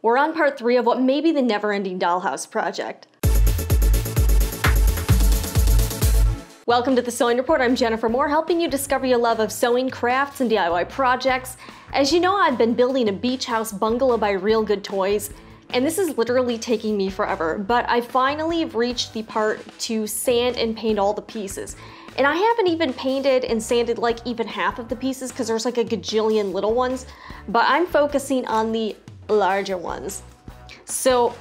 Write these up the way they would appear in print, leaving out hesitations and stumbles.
We're on part 3 of what may be the never-ending dollhouse project. Welcome to the Sewing Report. I'm Jennifer Moore, helping you discover your love of sewing, crafts, and DIY projects. As you know, I've been building a beach house bungalow by Real Good Toys, and this is literally taking me forever, but I finally have reached the part to sand and paint all the pieces. And I haven't even painted and sanded like even half of the pieces because there's like a gajillion little ones, but I'm focusing on the larger ones. So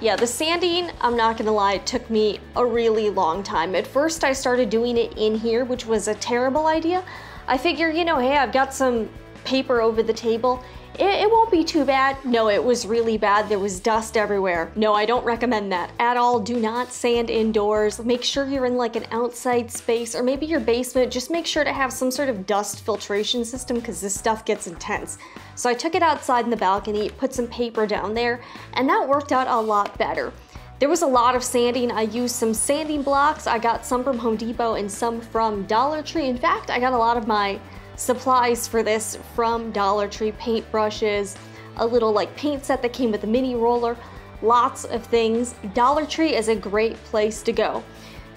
yeah, the sanding, I'm not gonna lie, it took me a really long time. At first I started doing it in here, which was a terrible idea. I figured, you know, hey, I've got some paper over the table. It won't be too bad. No, it was really bad. There was dust everywhere. No, I don't recommend that at all. Do not sand indoors. Make sure you're in like an outside space or maybe your basement. Just make sure to have some sort of dust filtration system because this stuff gets intense. So I took it outside in the balcony, put some paper down there, and that worked out a lot better. There was a lot of sanding. I used some sanding blocks. I got some from Home Depot and some from Dollar Tree. In fact, I got a lot of my supplies for this from Dollar Tree, paint brushes, a little like paint set that came with a mini roller, lots of things. Dollar Tree is a great place to go.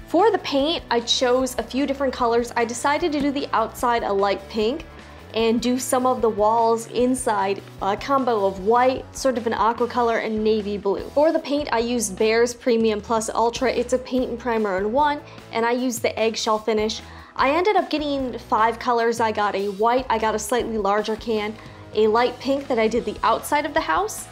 For the paint, I chose a few different colors. I decided to do the outside a light pink and do some of the walls inside a combo of white, sort of an aqua color, and navy blue. For the paint, I used Behr's Premium Plus Ultra. It's a paint and primer in one, and I used the eggshell finish. I ended up getting 5 colors. I got a white, I got a slightly larger can, a light pink that I did the outside of the house,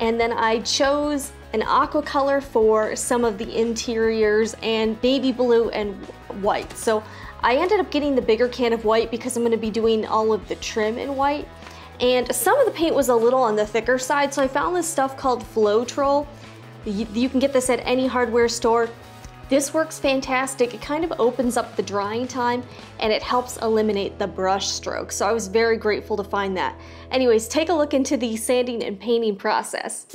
and then I chose an aqua color for some of the interiors and navy blue and white. So I ended up getting the bigger can of white because I'm gonna be doing all of the trim in white. And some of the paint was a little on the thicker side, so I found this stuff called Floetrol. You can get this at any hardware store. This works fantastic. It kind of opens up the drying time and it helps eliminate the brush stroke. So I was very grateful to find that. Anyways, take a look into the sanding and painting process.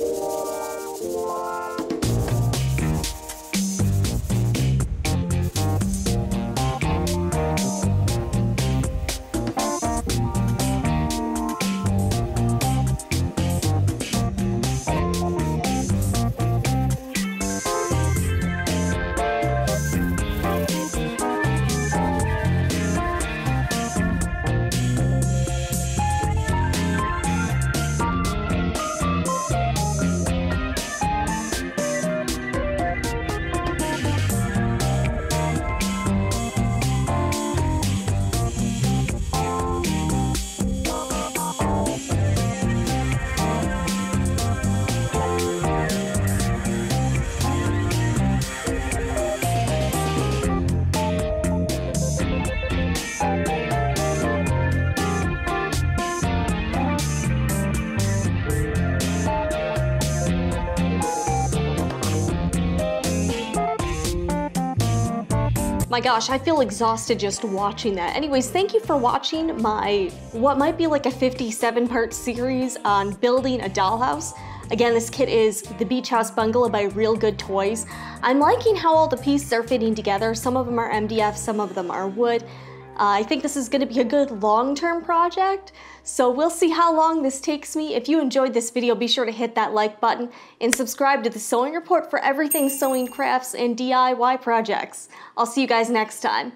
My gosh, I feel exhausted just watching that. Anyways, thank you for watching my what might be like a 57-part series on building a dollhouse. Again, this kit is the Beach House Bungalow by Real Good Toys. I'm liking how all the pieces are fitting together. Some of them are MDF, some of them are wood. I think this is gonna be a good long-term project, so we'll see how long this takes me. If you enjoyed this video, be sure to hit that like button and subscribe to the Sewing Report for everything sewing, crafts, and DIY projects. I'll see you guys next time.